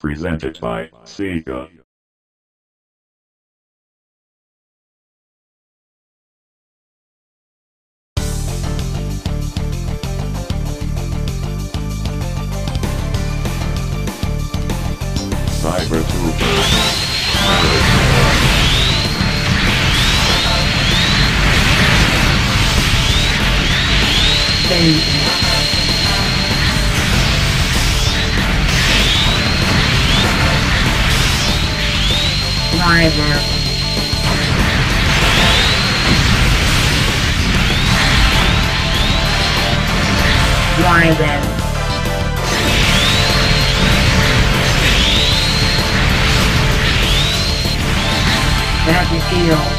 Presented by SEGA. Cyber Troopers. Driver. Battlefield.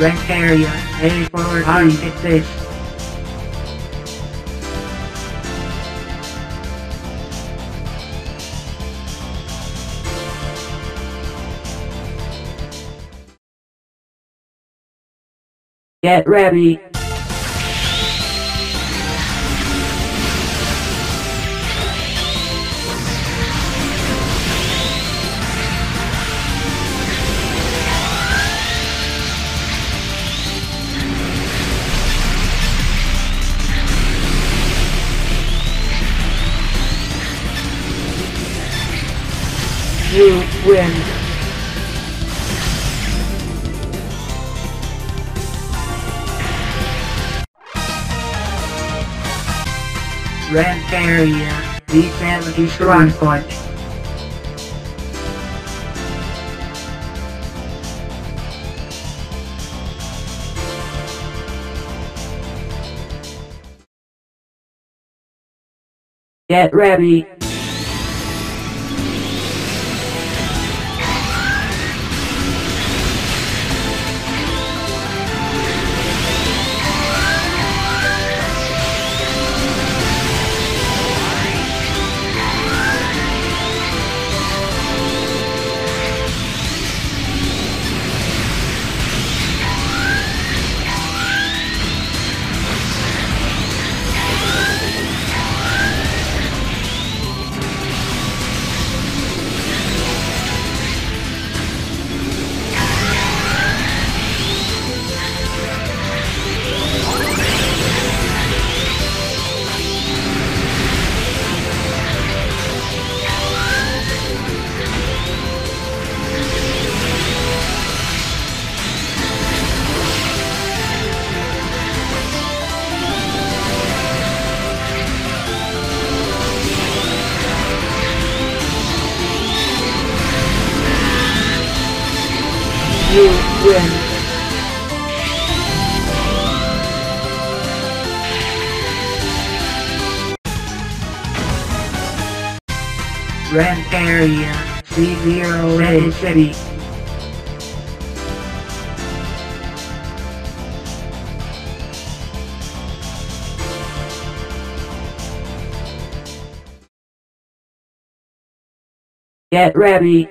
Rest area, heading forward on 66. Get ready. You win. Red area, D70 strong point. Get ready. You win. Rent Area, C0A City. Get ready.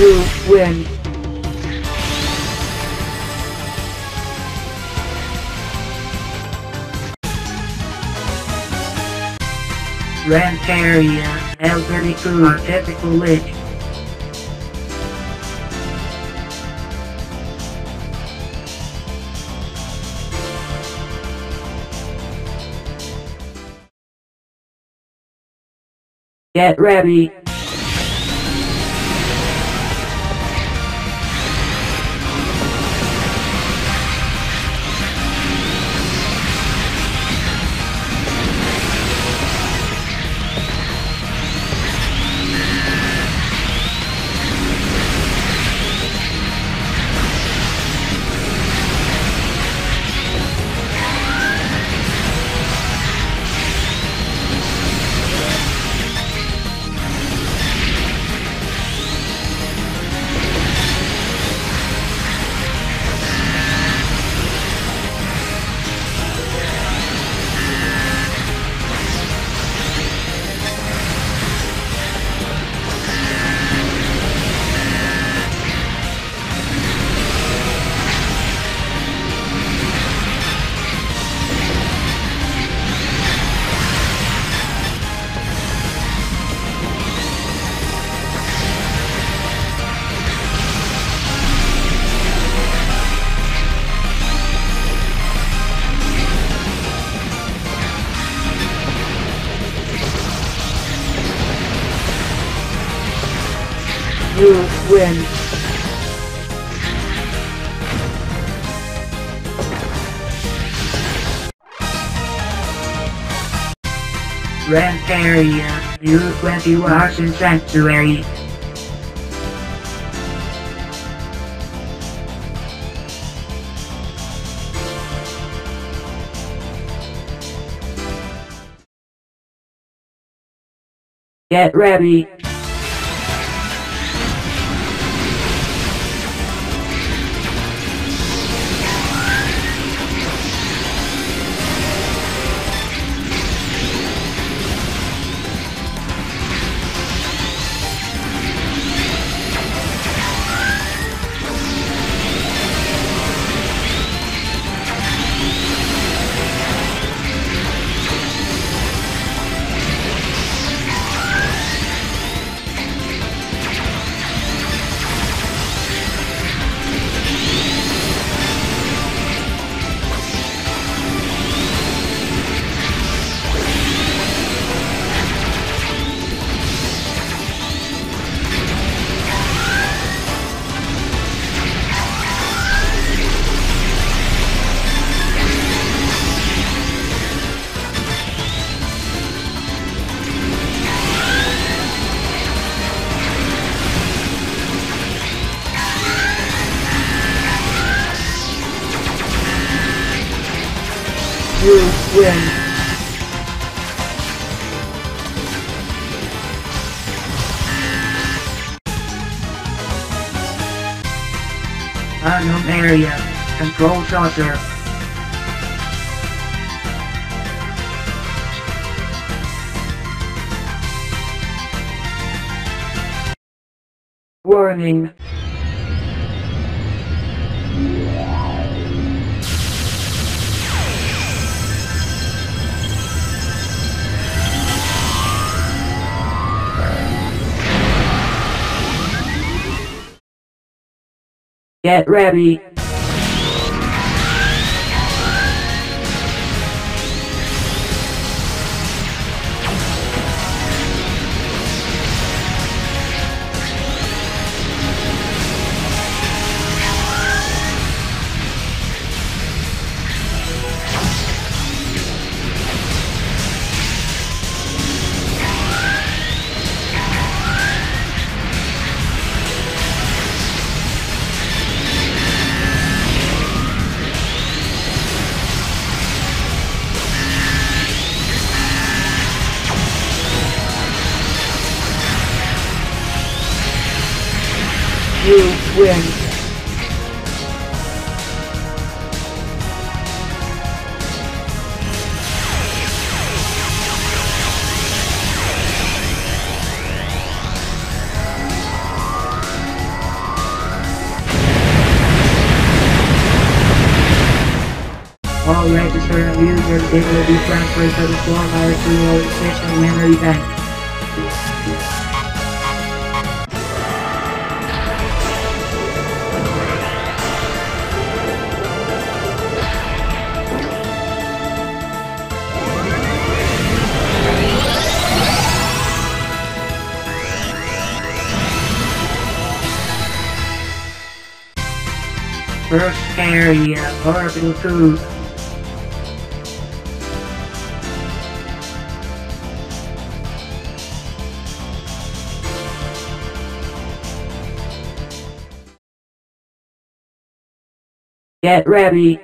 You win. Rent Area, L32 Typical Lich. Get ready. You win. Rent Area, U20 Ocean Sanctuary. Get ready. You win. Unknown Area, Control Shelter. Warning. Get ready. You win. All registered users will be transferred to the Small Virus Realization Memory Bank. First area, Orbital 2. Get ready.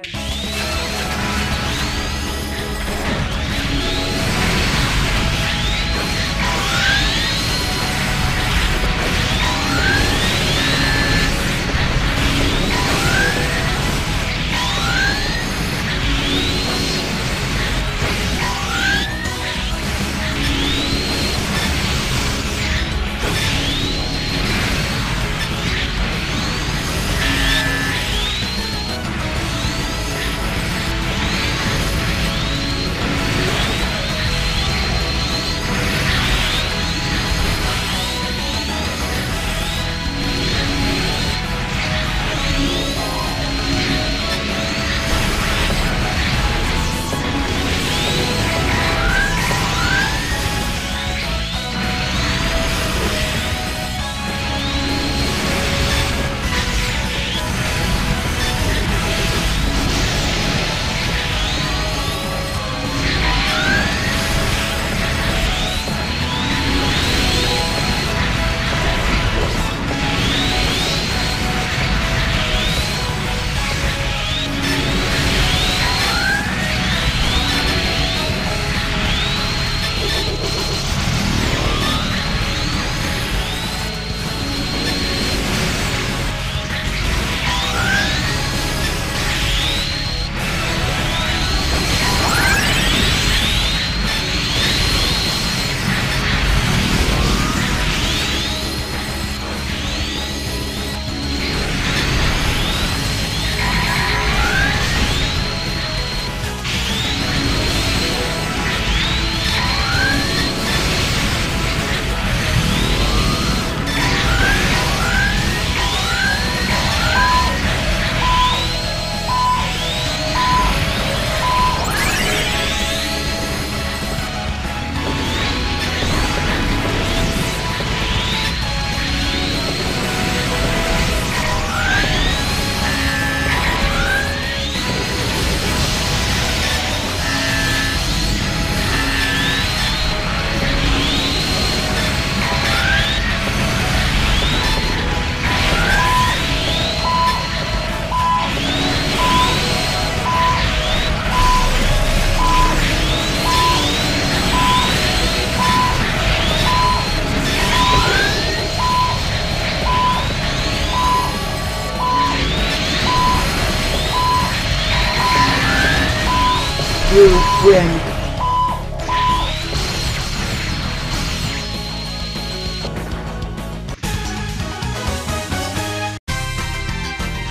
You win.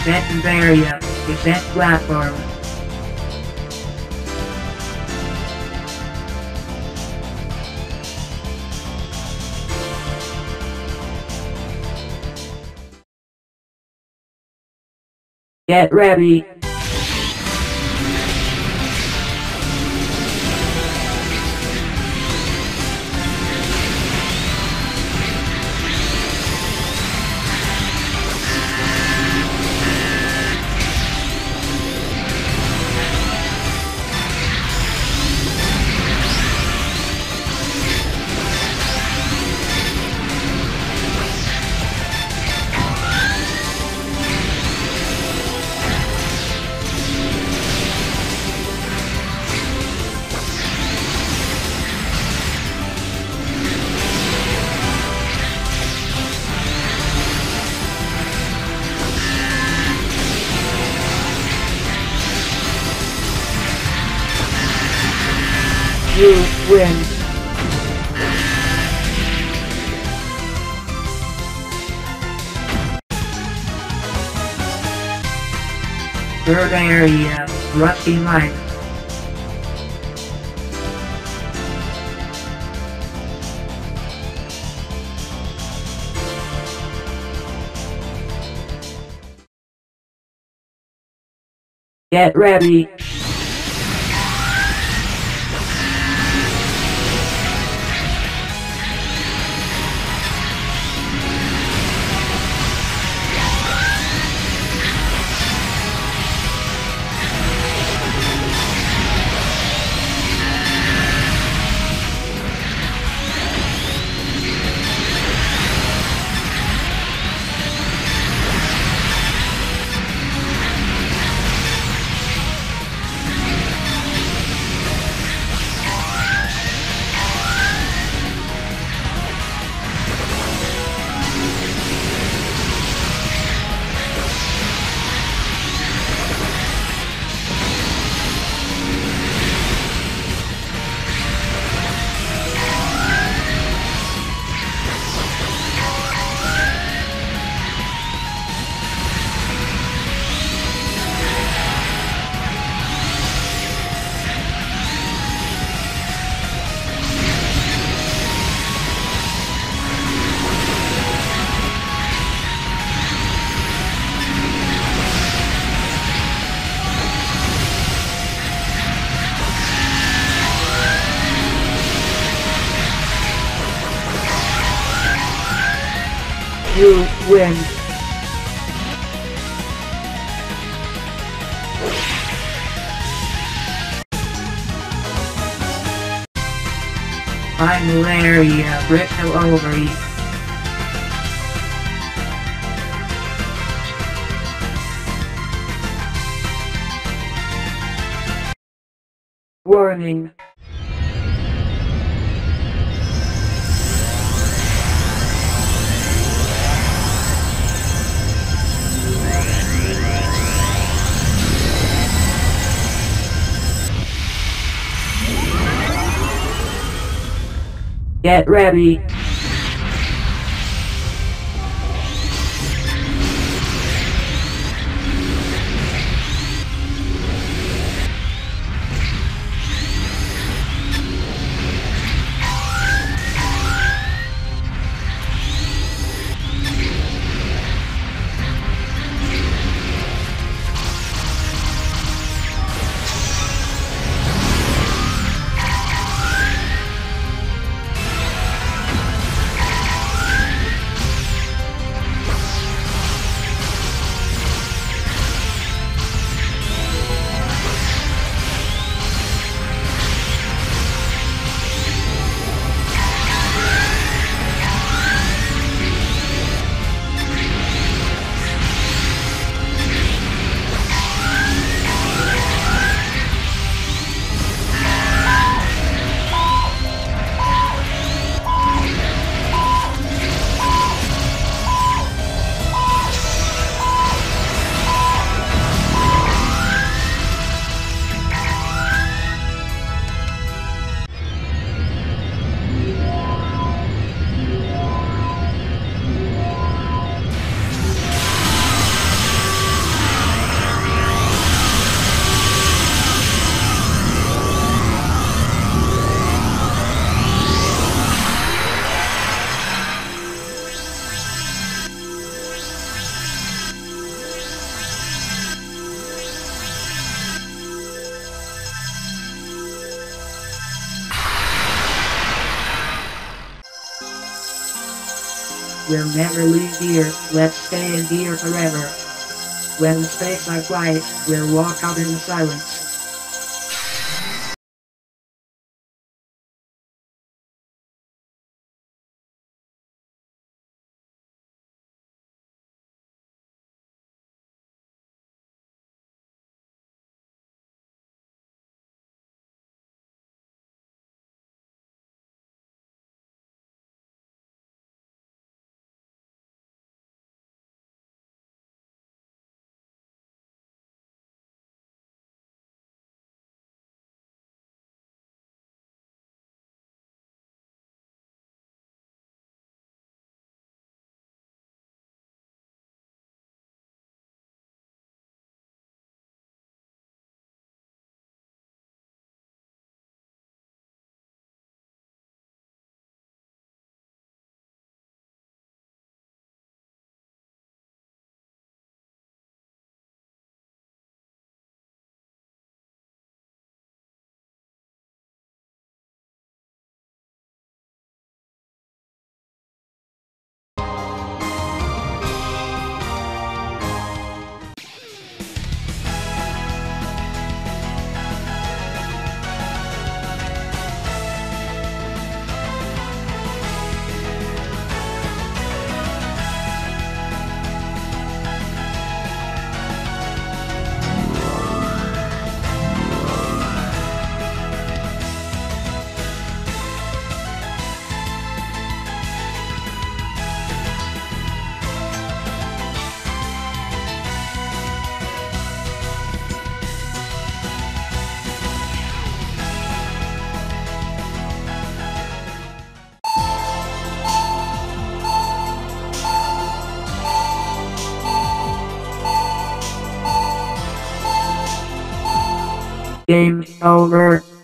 set variables to set platform. Get ready. You win. Third area, Rusty Mike. Get ready. You win. Final area, Brittle Ovary. Warning. Get ready. will never leave here, let's stay in here forever. When the space are quiet, we'll walk out in the silence. Game over.